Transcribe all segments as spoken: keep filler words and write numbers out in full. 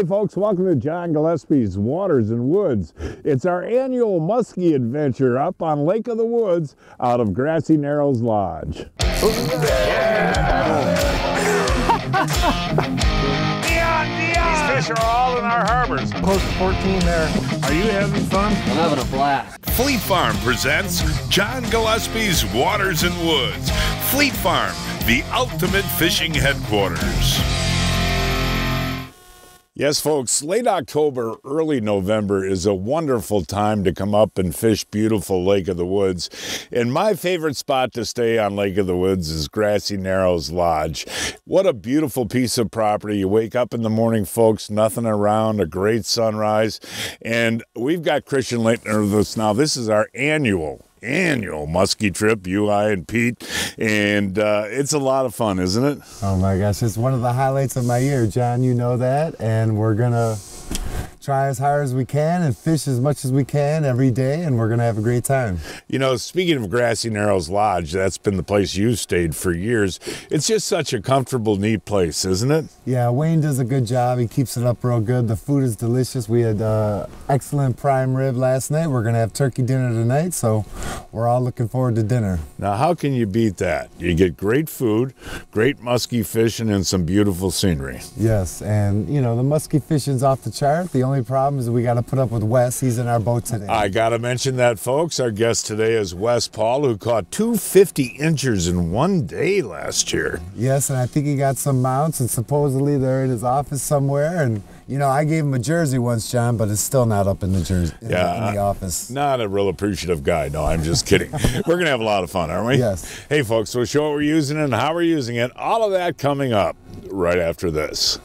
Hey folks, welcome to John Gillespie's Waters and Woods. It's our annual muskie adventure up on Lake of the Woods out of Grassy Narrows Lodge. Yeah. These fish are all in our harbors. Close to fourteen there. Are you having fun? I'm having a blast. Fleet Farm presents John Gillespie's Waters and Woods. Fleet Farm, the ultimate fishing headquarters. Yes, folks, late October, early November is a wonderful time to come up and fish beautiful Lake of the Woods. And my favorite spot to stay on Lake of the Woods is Grassy Narrows Lodge. What a beautiful piece of property. You wake up in the morning, folks, nothing around, a great sunrise. And we've got Christian Lintner with us now. This is our annual annual muskie trip, you, I, and Pete, and uh, it's a lot of fun, isn't it? Oh my gosh, it's one of the highlights of my year, John, you know that, and we're gonna try as hard as we can and fish as much as we can every day, and we're gonna have a great time. You know, speaking of Grassy Narrows Lodge, that's been the place you've stayed for years. It's just such a comfortable, neat place, isn't it? Yeah, Wayne does a good job. He keeps it up real good. The food is delicious. We had uh, excellent prime rib last night. We're gonna have turkey dinner tonight, so we're all looking forward to dinner. Now, how can you beat that? You get great food, great musky fishing, and some beautiful scenery. Yes, and you know, the musky fishing's off the chart. The only problem is we got to put up with Wes. He's in our boat today. I got to mention that, folks. Our guest today is Wes Paul, who caught two hundred fifty inchers in one day last year. Yes, and I think he got some mounts, and supposedly they're in his office somewhere, and you know, I gave him a jersey once, John, but it's still not up in the jersey in, yeah, the, in the office. Not a real appreciative guy. No, I'm just kidding. We're going to have a lot of fun, aren't we? Yes. Hey, folks, we'll show what we're using and how we're using it. All of that coming up right after this.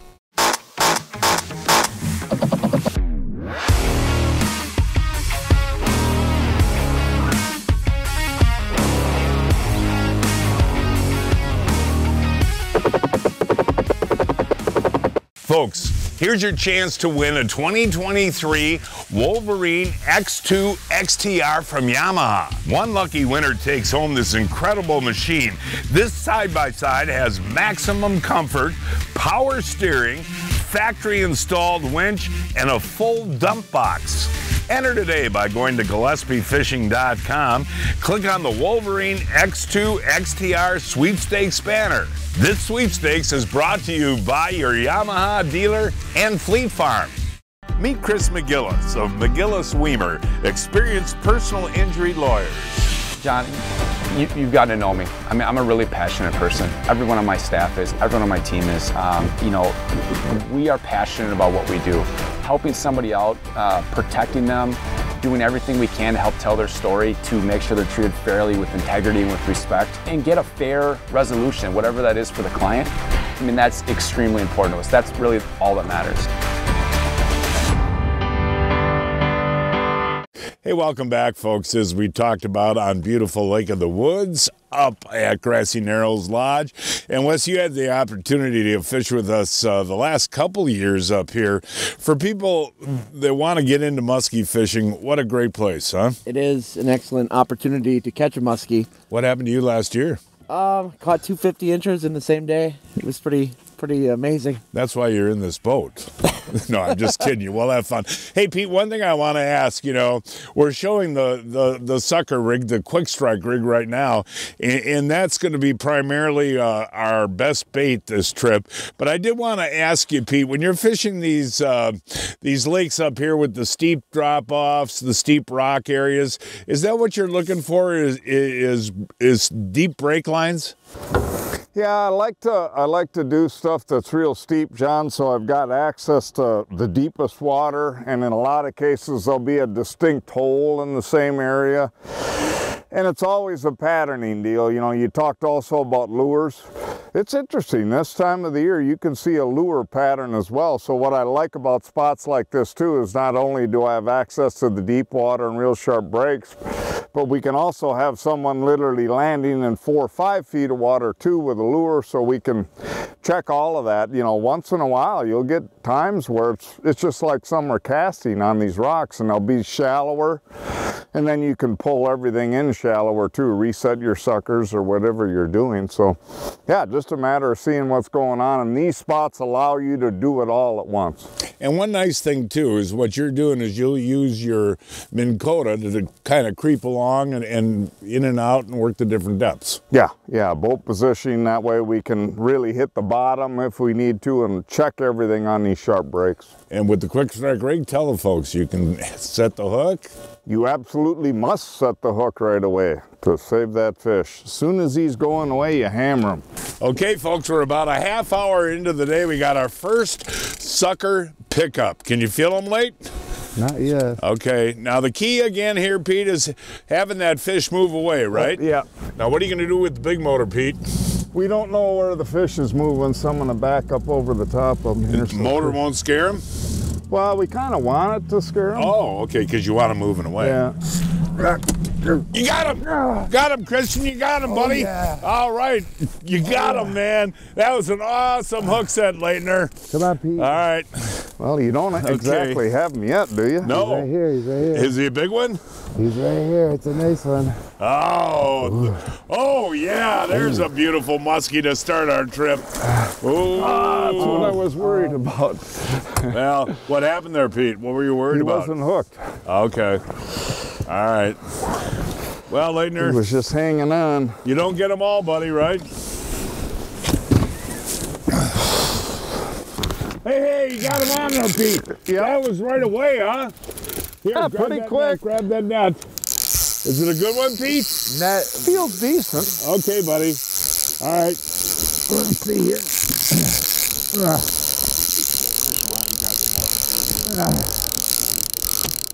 Folks, here's your chance to win a twenty twenty-three Wolverine X two X T R from Yamaha. One lucky winner takes home this incredible machine. This side-by-side has maximum comfort, power steering, factory-installed winch, and a full dump box. Enter today by going to Gillespie Fishing dot com. Click on the Wolverine X two X T R Sweepstakes banner. This sweepstakes is brought to you by your Yamaha dealer and Fleet Farm. Meet Chris McGillis of McGillis Weimer, experienced personal injury lawyers. John, you, you've got to know me. I mean, I'm a really passionate person. Everyone on my staff is, everyone on my team is. Um, you know, we are passionate about what we do. Helping somebody out, uh, protecting them, doing everything we can to help tell their story, to make sure they're treated fairly, with integrity and with respect, and get a fair resolution, whatever that is for the client. I mean, that's extremely important to us. That's really all that matters. Hey, welcome back, folks. As we talked about on beautiful Lake of the Woods, up at Grassy Narrows Lodge. And Wes, you had the opportunity to fish with us uh, the last couple years up here. For people that want to get into muskie fishing, what a great place, huh? It is an excellent opportunity to catch a muskie. What happened to you last year? Um, caught two hundred fifty inchers in the same day. It was pretty, pretty amazing. That's why you're in this boat. No, I'm just kidding you. We'll have fun. Hey, Pete, one thing I want to ask, you know, we're showing the, the, the sucker rig, the quick strike rig right now, and, and that's going to be primarily uh, our best bait this trip. But I did want to ask you, Pete, when you're fishing these, uh, these lakes up here with the steep drop-offs, the steep rock areas, is that what you're looking for, is, is, is deep break lines? Yeah, I like to I like to do stuff that's real steep, John, so I've got access to the deepest water, and in a lot of cases there'll be a distinct hole in the same area. And it's always a patterning deal. You know, you talked also about lures. It's interesting, this time of the year you can see a lure pattern as well. So what I like about spots like this too is not only do I have access to the deep water and real sharp breaks, but we can also have someone literally landing in four or five feet of water too with a lure, so we can check all of that. You know, once in a while you'll get times where it's, it's just like summer casting on these rocks, and they'll be shallower And then you can pull everything in shallower too, reset your suckers or whatever you're doing. So yeah, just a matter of seeing what's going on, and these spots allow you to do it all at once. And one nice thing too is what you're doing is you'll use your Minn Kota to, to kind of creep along and, and in and out and work the different depths. Yeah, yeah, boat positioning, that way we can really hit the bottom if we need to and check everything on these sharp breaks. And with the quick strike rig, tell the folks you can set the hook. You absolutely must set the hook right away to save that fish. As soon as he's going away, you hammer him. Okay, folks, we're about a half hour into the day. We got our first sucker pickup. Can you feel him late? Not yet. Okay, now the key again here, Pete, is having that fish move away, right? Oh, yeah. Now what are you gonna do with the big motor, Pete? We don't know where the fish is moving, so I'm gonna back up over the top of him. The motor won't scare him? Well, we kind of want it to scare him. Oh, okay, because you want him moving away. Yeah. You got him! Got him, Christian, you got him, buddy. Oh, yeah. All right, you got oh. him, man. That was an awesome hook set, Lintner. Come on, Pete. All right. Well, you don't okay. exactly have him yet, do you? No. He's right here, he's right here. Is he a big one? He's right here, it's a nice one. Oh, Ooh. oh yeah, there's Ooh. a beautiful muskie to start our trip. Ooh. Ah, that's what I was worried about. Well, what happened there, Pete? What were you worried he about? He wasn't hooked. Okay, all right. Well, Lintner. He was just hanging on. You don't get them all, buddy, right? Hey, hey, you got him on there, Pete. Yeah. That was right away, huh? Here, yeah, pretty quick. Net, grab that net. Is it a good one, Pete? That feels decent. Okay, buddy. All right. Let's see here.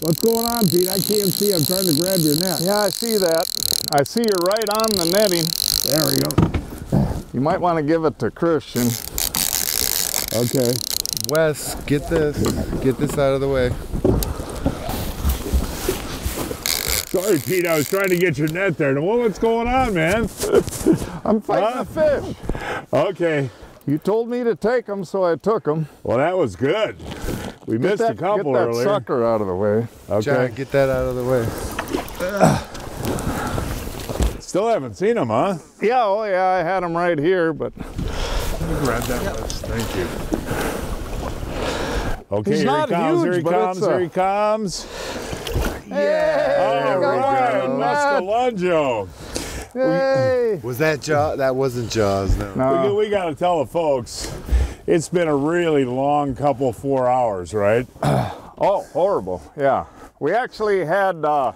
What's going on, Pete? I can't see. I'm trying to grab your net. Yeah, I see that. I see you're right on the netting. There we go. You might want to give it to Christian. Okay. Wes, get this. Get this out of the way. Sorry, Pete, I was trying to get your net there. Well, what's going on, man? I'm fighting uh, a fish. Okay. You told me to take them, so I took them. Well, that was good. We get missed that, a couple get earlier. Get that sucker out of the way. Okay. John, get that out of the way. Ugh. Still haven't seen them, huh? Yeah, oh yeah, I had them right here, but... Let me grab that yep. list. Thank you. Okay, He's here not he comes, huge, here he comes, a... here he comes. Yeah! All right, Muskego. Hey! Was that Jaws? That wasn't Jaws, no. no. We, we got to tell the folks, it's been a really long couple four hours, right? Oh, horrible, yeah. We actually had, uh,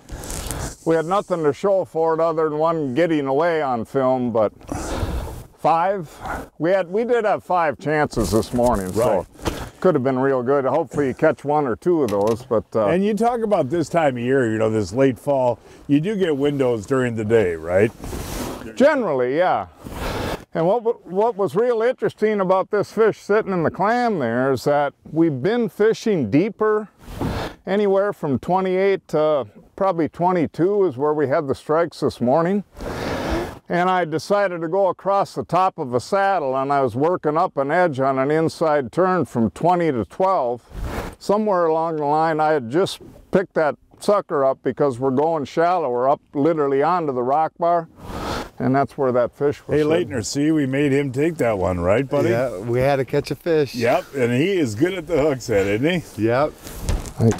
we had nothing to show for it other than one getting away on film, but five? We had, we did have five chances this morning, right. so. Could have been real good. Hopefully you catch one or two of those. But uh, and you talk about this time of year, you know, this late fall, you do get windows during the day, right? Generally, yeah. And what, what was real interesting about this fish sitting in the clam there is that we've been fishing deeper, anywhere from twenty-eight to probably twenty-two is where we had the strikes this morning. And I decided to go across the top of a saddle, and I was working up an edge on an inside turn from twenty to twelve. Somewhere along the line, I had just picked that sucker up because we're going shallow. We're up literally onto the rock bar, and that's where that fish was. Hey, Lintner, see, we made him take that one, right, buddy? Yeah, we had to catch a fish. Yep, and he is good at the hook set, isn't he? Yep.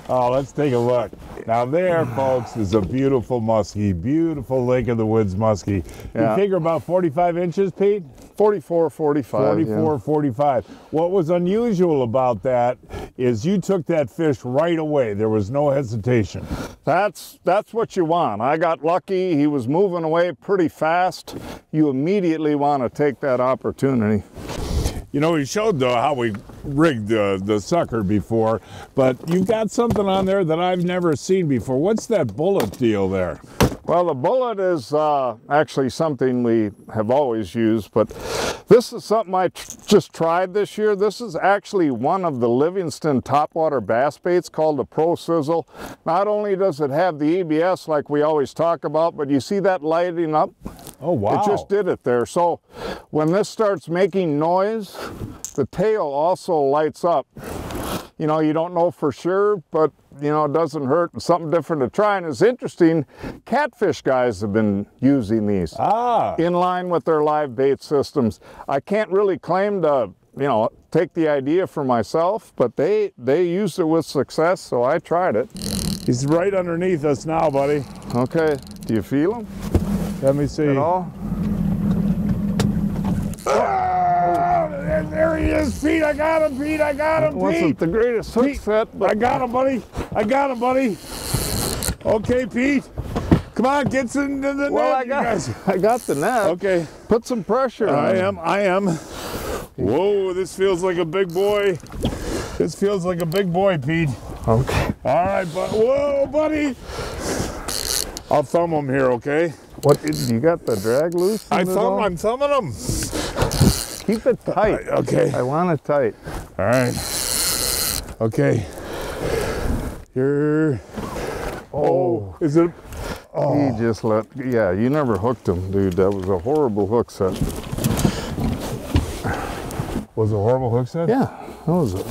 Oh, let's take a look. Now there, folks, is a beautiful muskie, beautiful Lake of the Woods muskie. Yeah. You figure about forty-five inches, Pete? forty-four, forty-five. forty-four, yeah. forty-five. What was unusual about that is you took that fish right away. There was no hesitation. That's, that's what you want. I got lucky. He was moving away pretty fast. You immediately want to take that opportunity. You know, we showed though how we rigged the, the sucker before, but you've got something on there that I've never seen before. What's that bullet deal there? Well, the bullet is uh, actually something we have always used, but this is something I tr just tried this year. This is actually one of the Livingston topwater bass baits called the Pro-Sizzle. Not only does it have the E B S like we always talk about, but you see that lighting up? Oh, wow. It just did it there. So when this starts making noise, the tail also lights up. you know, you don't know for sure, but, you know, it doesn't hurt. And something different to try. And it's interesting, catfish guys have been using these ah. in line with their live bait systems. I can't really claim to, you know, take the idea for myself, but they, they used it with success, so I tried it. He's right underneath us now, buddy. Okay. Do you feel him? Let me see. At all? Ah, there he is, Pete. I got him, Pete. I got him, Pete. It wasn't the greatest hook Pete, set, but... I got him, buddy. I got him, buddy. Okay, Pete. Come on, get into the well, net, I got, you guys. I got the net. Okay. Put some pressure on I am. I am. Whoa, this feels like a big boy. This feels like a big boy, Pete. Okay. All right, but whoa, buddy. I'll thumb him here, okay? What is, you got the drag loose? I thumb, I'm thumbing him. Keep it tight. Uh, okay. I want it tight. All right. Okay. Here. Oh, is it? Oh. He just let. Yeah, you never hooked him, dude. That was a horrible hook set. Was it a horrible hook set? Yeah, that was it.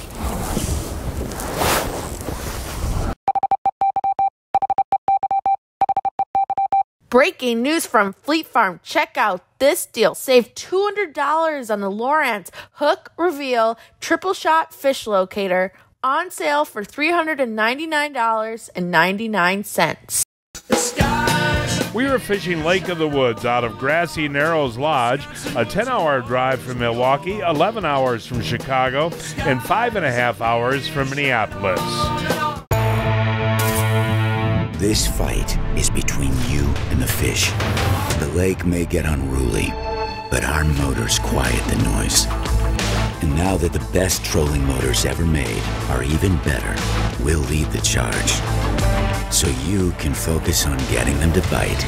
Breaking news from Fleet Farm. Check out this deal. Save two hundred dollars on the Lowrance Hook Reveal Triple Shot Fish Locator, on sale for three hundred ninety-nine dollars and ninety-nine cents. We were fishing Lake of the Woods out of Grassy Narrows Lodge, a ten hour drive from Milwaukee, eleven hours from Chicago, and five and a half hours from Minneapolis. This fight is between you and the fish. The lake may get unruly, but our motors quiet the noise. And now that the best trolling motors ever made are even better, we'll lead the charge. So you can focus on getting them to bite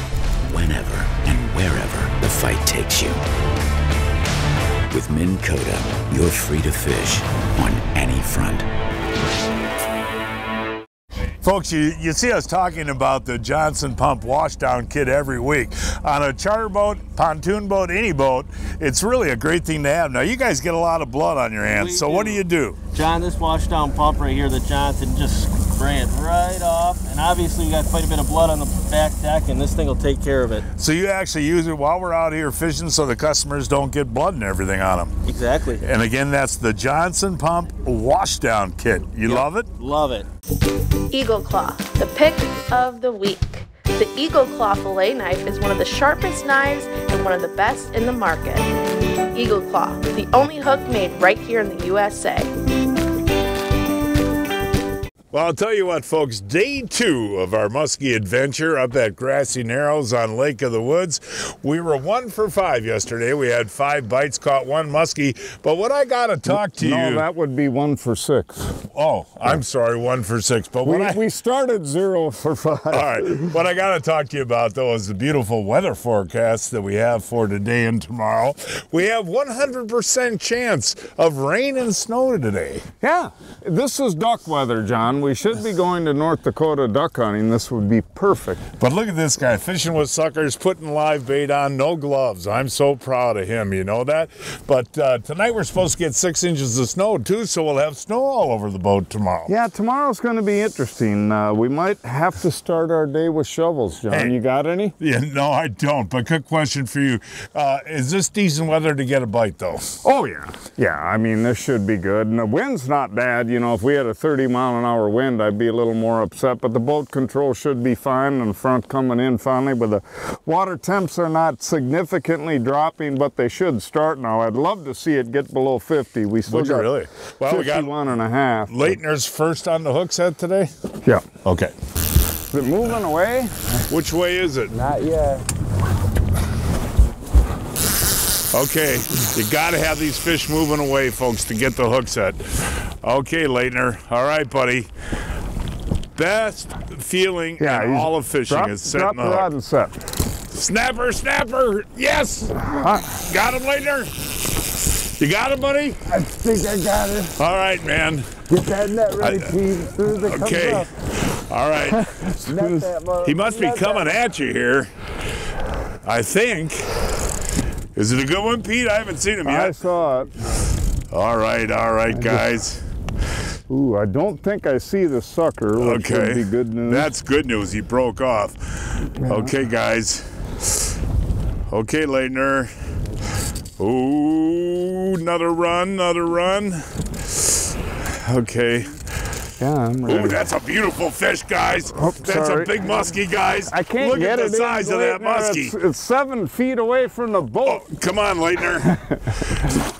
whenever and wherever the fight takes you. With Minn Kota, you're free to fish on any front. Folks, you, you see us talking about the Johnson Pump Washdown Kit every week. On a charter boat, pontoon boat, any boat, it's really a great thing to have. Now, you guys get a lot of blood on your hands, we so do. What do you do? John, this washdown pump right here, the Johnson, just spray it right off. And obviously, you got quite a bit of blood on the back deck, and this thing will take care of it. So you actually use it while we're out here fishing so the customers don't get blood and everything on them. Exactly. And again, that's the Johnson Pump Washdown Kit. You yep. love it? Love it. Eagle Claw, the pick of the week. The Eagle Claw fillet knife is one of the sharpest knives and one of the best in the market. Eagle Claw, the only hook made right here in the U S A. Well, I'll tell you what, folks, day two of our muskie adventure up at Grassy Narrows on Lake of the Woods. We were one for five yesterday. We had five bites, caught one muskie. But what I got to talk to no, you... No, that would be one for six. Oh, yeah. I'm sorry, one for six. But we, I, we started zero for five. All right. What I got to talk to you about, though, is the beautiful weather forecast that we have for today and tomorrow. We have one hundred percent chance of rain and snow today. Yeah. This is duck weather, John. We should be going to North Dakota duck hunting. This would be perfect. But look at this guy fishing with suckers, putting live bait on, no gloves. I'm so proud of him, you know that? But uh, tonight we're supposed to get six inches of snow too, so we'll have snow all over the boat tomorrow. Yeah, tomorrow's going to be interesting. Uh, we might have to start our day with shovels, John. Hey, you got any? Yeah, no, I don't. But good question for you. Uh, is this decent weather to get a bite though? Oh yeah. Yeah, I mean this should be good. And the wind's not bad. You know, if we had a thirty mile an hour wind, I'd be a little more upset, but the boat control should be fine and front coming in finally, but the water temps are not significantly dropping, but they should start now. I'd love to see it get below fifty. We still Would got really? Well, fifty-one we got and a half. Lintner's first on the hook set today? Yeah. Okay. Is it moving away? Which way is it? Not yet. Okay, you gotta have these fish moving away, folks, to get the hook set. Okay, Lintner. All right, buddy. Best feeling yeah, in all of fishing drop, is setting drop the rod and set. Snapper, snapper, yes! Huh? Got him, Lintner. You got him, buddy? I think I got it. All right, man. Get that net ready, Pete, as soon as it okay. comes up. All right. that, he must be coming that. at you here, I think. Is it a good one, Pete? I haven't seen him yet. I saw it. All right, all right, guys. Ooh, I don't think I see the sucker, which okay. would be good news. That's good news. He broke off. Yeah. Okay, guys. Okay, Lintner. Ooh, another run, another run. Okay. Yeah, I'm ready. Ooh, that's a beautiful fish, guys. Oh, that's sorry. a big muskie, guys. I can't Look get at it the size of that muskie. It's, it's seven feet away from the boat. Oh, come on, Lintner.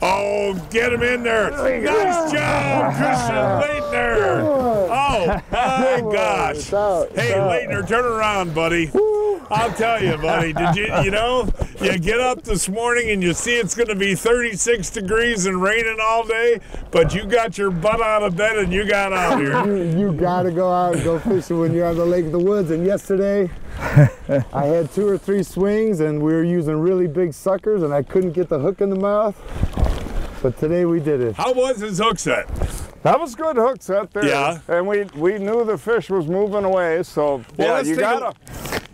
Oh, get him in there. Nice job, Christian Lintner. Oh, my gosh. It's out, it's hey, Lintner, turn around, buddy. I'll tell you, buddy. Did you, you know, you get up this morning and you see it's going to be thirty-six degrees and raining all day, but you got your butt out of bed and you got out here. You, you got to go out and go fishing when you're on the Lake of the Woods. And yesterday, I had two or three swings and we were using really big suckers and I couldn't get the hook in the mouth. But today we did it. How was his hook set? That was good hook set there. Yeah. And we we knew the fish was moving away, so well, yeah, you gotta.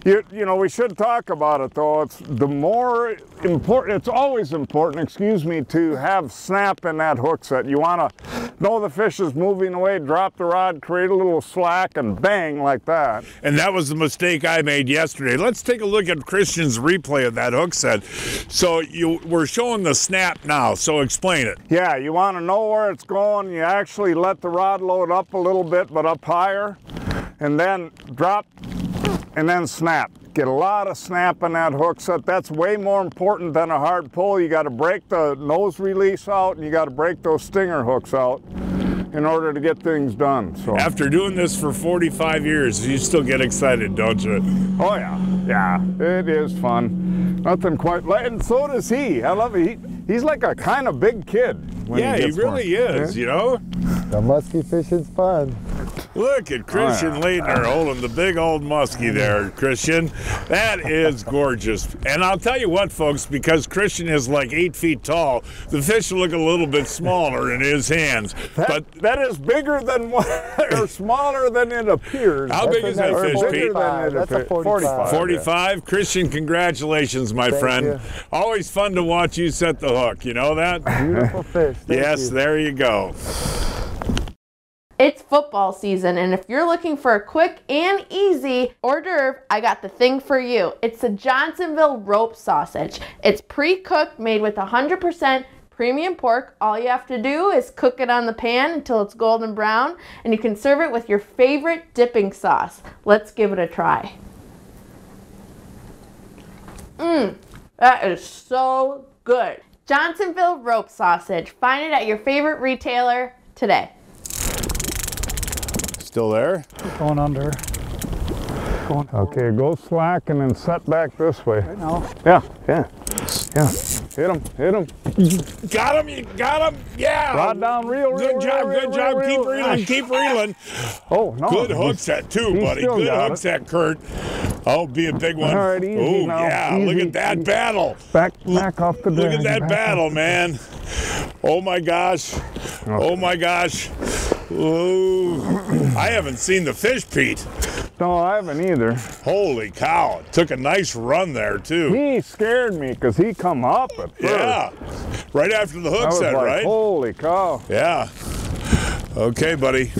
You, you know, we should talk about it though. It's the more important, it's always important, excuse me, to have snap in that hook set. You want to know the fish is moving away, drop the rod, create a little slack, and bang like that. And that was the mistake I made yesterday. Let's take a look at Christian's replay of that hook set. So you we're showing the snap now, so explain it. Yeah, you want to know where it's going. You actually let the rod load up a little bit, but up higher, and then drop. And then snap. Get a lot of snap on that hook set. That's way more important than a hard pull. You got to break the nose release out and you got to break those stinger hooks out in order to get things done. So after doing this for forty-five years, you still get excited, don't you? Oh yeah, yeah, it is fun. Nothing quite like, and so does he. I love it. He, he's like a kind of big kid. When yeah, he, gets he really born. is, yeah. you know? The musky fishing's fun. Look at Christian oh, yeah. Lintner holding the big old muskie there, Christian. That is gorgeous. And I'll tell you what, folks, because Christian is like eight feet tall, the fish look a little bit smaller in his hands. That, but that is bigger than what, or smaller than it appears. How That's big is that fish, Pete? That's a forty-five. forty-five. Yeah. Christian, congratulations, my Thank friend. You. Always fun to watch you set the hook. You know that? Beautiful fish. Thank yes, you. There you go. It's football season, and if you're looking for a quick and easy hors d'oeuvre, I got the thing for you. It's the Johnsonville rope sausage. It's pre-cooked, made with one hundred percent premium pork. All you have to do is cook it on the pan until it's golden brown, and you can serve it with your favorite dipping sauce. Let's give it a try. Mmm, that is so good. Johnsonville rope sausage. Find it at your favorite retailer today. Still there? Going under. Going okay, go slack and then set back this way. Right now. Yeah, yeah, yeah. Hit him, hit him. Got him, you got him, yeah. Rod down, reel, reel, Good job, reel, good reel, job. Reel, keep reeling, gosh. keep reeling. Oh, no. Good hook set too, buddy. Good hook set, Kurt. Oh, be a big one. All right, easy Oh, now. yeah, easy. Look at that battle. Back, back off the Look at that back battle, off. man. Oh, my gosh. Oh, my gosh. Ooh, I haven't seen the fish, Pete. No, I haven't either. Holy cow, it took a nice run there, too. He scared me because he come up at first. Yeah, right after the hook set, like, right? Holy cow. Yeah. Okay, buddy.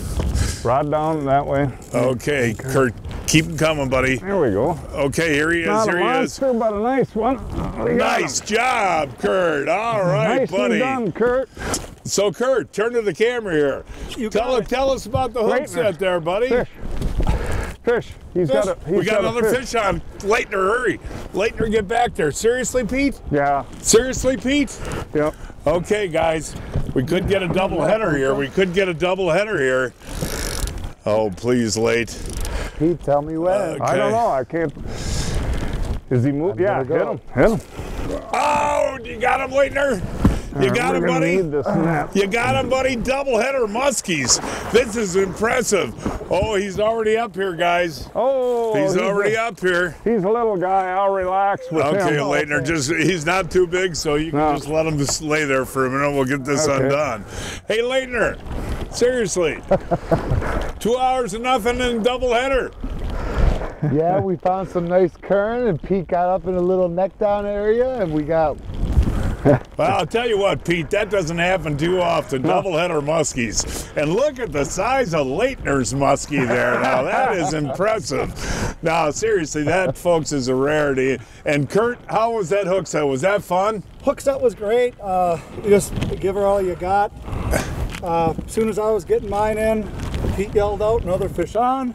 Rod down that way. Okay, Kurt, keep him coming, buddy. There we go. Okay, here he is, Not here a he is. Not but a nice one. We nice job, Kurt. All right, nice buddy. Nice done, Kurt. So, Kurt, turn to the camera here. You tell, him, tell us about the hook set there, buddy. Fish. Fish. He's fish. got a, he's We got, got another fish. fish on. Lintner, hurry. Lintner, get back there. Seriously, Pete? Yeah. Seriously, Pete? Yep. Okay, guys. We could get a double header here. We could get a double header here. Oh, please, late. Pete, tell me when. Okay. I don't know. I can't. Is he moving? Yeah, go. hit him. Hit him. Oh, you got him, Lintner. You got him, buddy. You got him, buddy. Doubleheader muskies. This is impressive. Oh, he's already up here, guys. Oh, he's, he's already a, up here. He's a little guy. I'll relax with okay, him. Okay, Lintner, just—he's not too big, so you can no. just let him just lay there for a minute. We'll get this okay. undone. Hey, Lintner, seriously, two hours and nothing in doubleheader. Yeah, we found some nice current, and Pete got up in a little neck down area, and we got. Well, I'll tell you what, Pete, that doesn't happen too often. Double-header muskies. And look at the size of Lintner's muskie there. Now, that is impressive. Now, seriously, that, folks, is a rarity. And, Kurt, how was that hook set? Was that fun? Hook set was great. Uh, you just give her all you got. Uh, as soon as I was getting mine in, Pete yelled out, another fish on.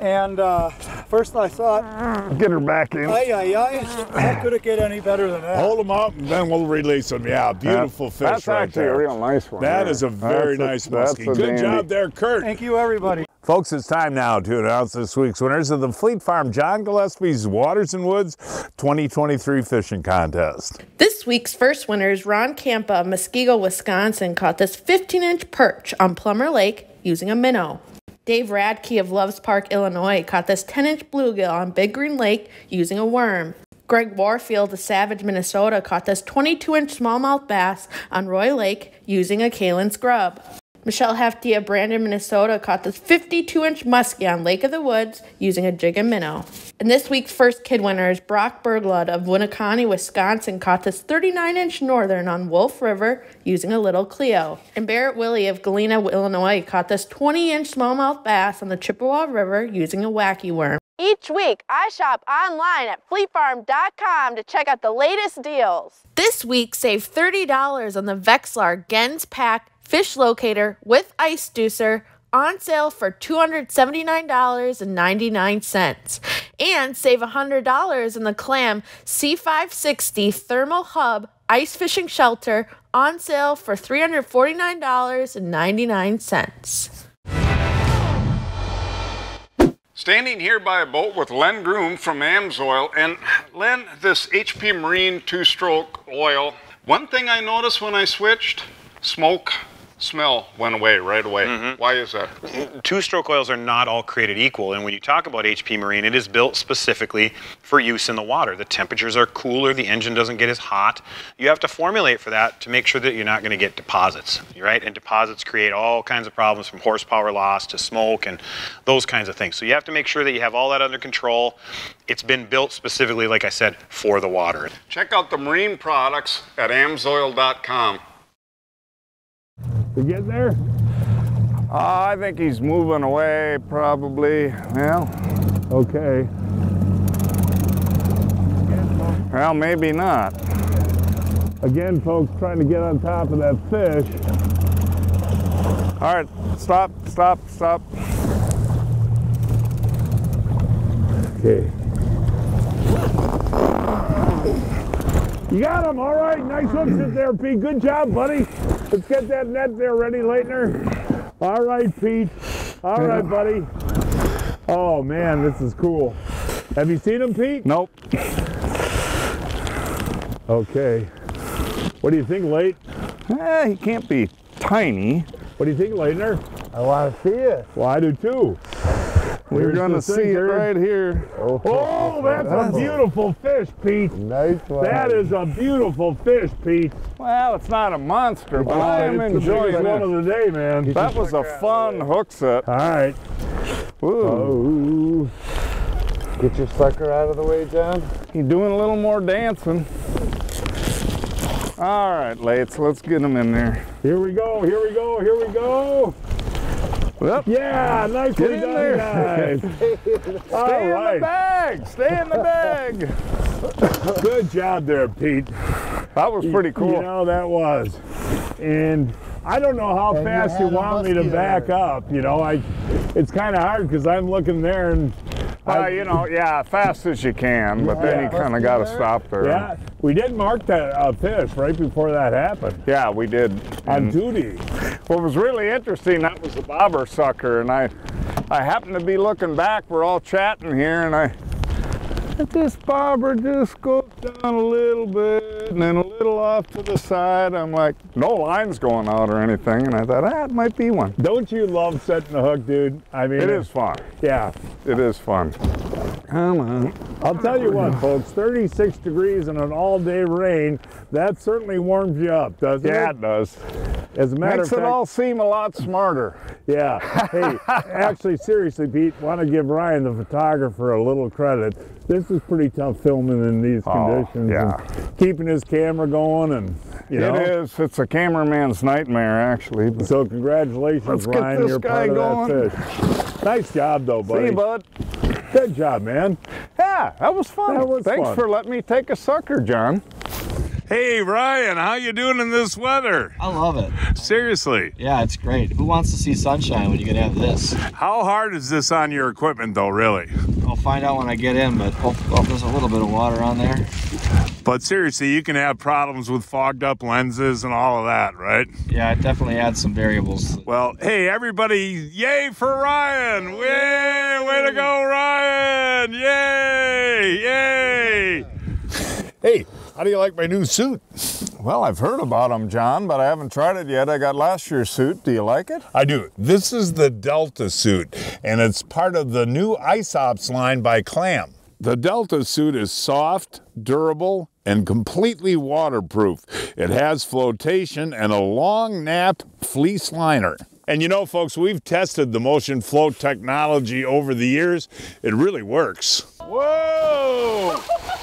And uh, first I thought, get her back in. Ay, ay, ay. How could it get any better than that? Hold them up and then we'll release them. Yeah, beautiful that, fish that's right actually there. A real nice one. That there. Is a very that's nice muskie. Good dandy. Job there, Kurt. Thank you, everybody. Folks, it's time now to announce this week's winners of the Fleet Farm John Gillespie's Waters and Woods twenty twenty-three Fishing Contest. This week's first winner is Ron Campa of Muskego, Wisconsin, caught this fifteen inch perch on Plummer Lake using a minnow. Dave Radke of Loves Park, Illinois, caught this ten inch bluegill on Big Green Lake using a worm. Greg Warfield of Savage, Minnesota, caught this twenty-two inch smallmouth bass on Roy Lake using a Kaolin scrub. Michelle Hefty of Brandon, Minnesota, caught this fifty-two inch muskie on Lake of the Woods using a jig and minnow. And this week's first kid winner is Brock Berglund of Winneconne, Wisconsin, caught this thirty-nine inch northern on Wolf River using a Little Cleo. And Barrett Willie of Galena, Illinois, caught this twenty inch smallmouth bass on the Chippewa River using a wacky worm. Each week, I shop online at fleet farm dot com to check out the latest deals. This week, save thirty dollars on the Vexlar Gens Pack Fish Locator with Ice Deucer on sale for two hundred seventy-nine dollars and ninety-nine cents. And save one hundred dollars on the Clam C five sixty Thermal Hub Ice Fishing Shelter on sale for three hundred forty-nine dollars and ninety-nine cents. Standing here by a boat with Len Groom from AMSOIL. And Len, this H P Marine two-stroke oil, one thing I noticed when I switched, smoke. Smell went away right away. Mm-hmm. Why is that? Two-stroke oils are not all created equal, and when you talk about H P Marine, it is built specifically for use in the water. The temperatures are cooler, the engine doesn't get as hot. You have to formulate for that to make sure that you're not going to get deposits, right? And deposits create all kinds of problems, from horsepower loss to smoke and those kinds of things. So you have to make sure that you have all that under control. It's been built specifically, like I said, for the water. Check out the marine products at amsoil dot com. You get there? Uh, I think he's moving away, probably. Well, okay. Well, maybe not. Again, folks, trying to get on top of that fish. All right, stop, stop, stop. Okay. You got him, all right. Nice hook sit there, Pete. Good job, buddy. Let's get that net there ready, Lintner. All right, Pete. All right, buddy. Oh, man, this is cool. Have you seen him, Pete? Nope. Okay. What do you think, Late? Eh, he can't be tiny. What do you think, Lintner? I want to see it. Well, I do, too. We're going to see it right here. Oh, oh that's a beautiful fish, Pete. Nice one. That is a beautiful fish, Pete. Well, it's not a monster, but I am enjoying one of the day, man. That was a fun hook set. All right. Ooh. Oh. Get your sucker out of the way, John. He's doing a little more dancing. All right, Lates, let's get him in there. Here we go, here we go, here we go. Yep. Yeah, nicely done, guys. Stay in the bag. Stay in the bag. Good job there, Pete. That was pretty cool. You know, that was. And I don't know how and fast you, you want me to back there. Up. You know, I. It's kind of hard because I'm looking there and. Well, uh, you know, yeah, fast as you can, but yeah, then you kind of got to stop there. Yeah, we did mark that uh, fish right before that happened. Yeah, we did. On duty. What was really interesting, that was the bobber sucker, and I I happened to be looking back. We're all chatting here, and I, this bobber just goes down a little bit and then a little off to the side. I'm like, no line's going out or anything, and I thought, ah, it might be one. Don't you love setting the hook, dude? I mean, it is fun. Yeah. It is fun. Come on. I'll tell you what, folks, thirty-six degrees and an all-day rain, that certainly warms you up, doesn't yeah, it? Yeah, it does. As a matter Makes of fact, it all seem a lot smarter. Yeah. Hey, actually, seriously, Pete, want to give Ryan, the photographer, a little credit. This is pretty tough filming in these oh, conditions. Yeah. Keeping his camera going, and you know. It is. It's a cameraman's nightmare, actually. So congratulations, let's Ryan. Get this You're guy part of going. That fish. Nice job, though, buddy. See you, bud. Good job, man. Yeah, that was fun. That was Thanks fun. for letting me take a sucker, John. Hey, Ryan, how you doing in this weather? I love it. Seriously? Yeah, it's great. Who wants to see sunshine when you can have this? How hard is this on your equipment, though, really? I'll find out when I get in, but hope, hope there's a little bit of water on there. But seriously, you can have problems with fogged up lenses and all of that, right? Yeah, it definitely adds some variables. Well, hey, everybody, yay for Ryan! Yay! Way to go, Ryan! Yay! Yay! Hey! How do you like my new suit? Well, I've heard about them, John, but I haven't tried it yet. I got last year's suit. Do you like it? I do. This is the Delta suit, and it's part of the new Ice Ops line by Clam. The Delta suit is soft, durable, and completely waterproof. It has flotation and a long nap fleece liner. And you know, folks, we've tested the motion float technology over the years. It really works. Whoa!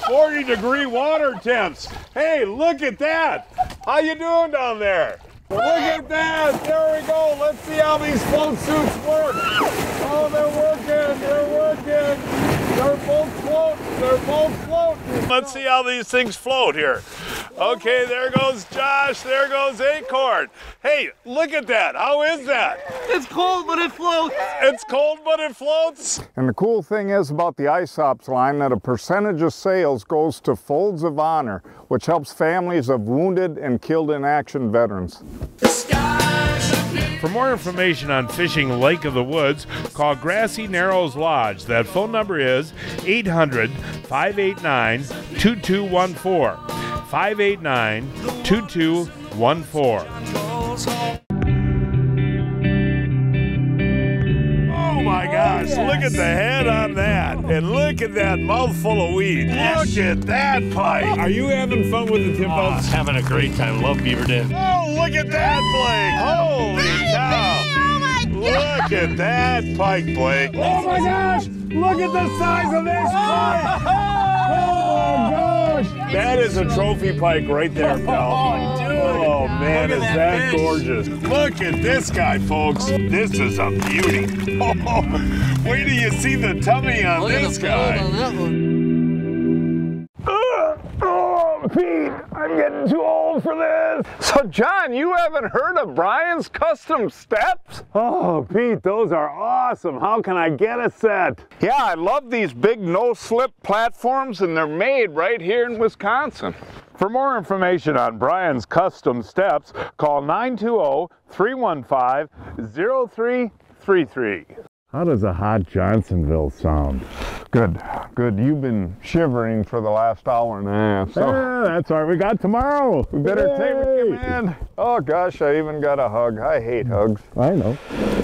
forty degree water temps. Hey, look at that. How you doing down there? Look at that. There we go. Let's see how these float suits work. Oh, they're working. They're working. They're both floating. They're both floating. Let's see how these things float here. Okay, there goes Josh, there goes Acorn. Hey, look at that, how is that? It's cold, but it floats. It's cold, but it floats. And the cool thing is about the Ice Ops line that a percentage of sales goes to Folds of Honor, which helps families of wounded and killed in action veterans. For more information on fishing Lake of the Woods, call Grassy Narrows Lodge. That phone number is eight hundred, five eight nine, two two one four. five eight nine, two two one four. Oh my gosh, oh, yes. Look at the head on that. And look at that mouthful of weed. Yes. Look at that pike. Are you having fun with the tip outs? Oh, having a great time. Love Beaver Dam. Oh, look at that, Blake. Holy cow. Oh my gosh. Look at that pike, Blake. Oh my gosh. Look at the size of this pike. Oh God. That is a trophy pike right there, pal. Oh, dude. Oh man, is that, that gorgeous. Look at this guy, folks. This is a beauty. Oh, wait till you see the tummy on this guy. Oh, Pete, I'm getting too old for this. So, John, you haven't heard of Brian's Custom Steps? Oh, Pete, those are awesome. How can I get a set? Yeah, I love these big no-slip platforms, and they're made right here in Wisconsin. For more information on Brian's Custom Steps, call nine two zero, three one five, zero three three three. How does a hot Johnsonville sound? Good, good. You've been shivering for the last hour and a half. So. Yeah, that's all right. We got tomorrow. We better Yay. take it, man. Oh gosh, I even got a hug. I hate hugs. I know.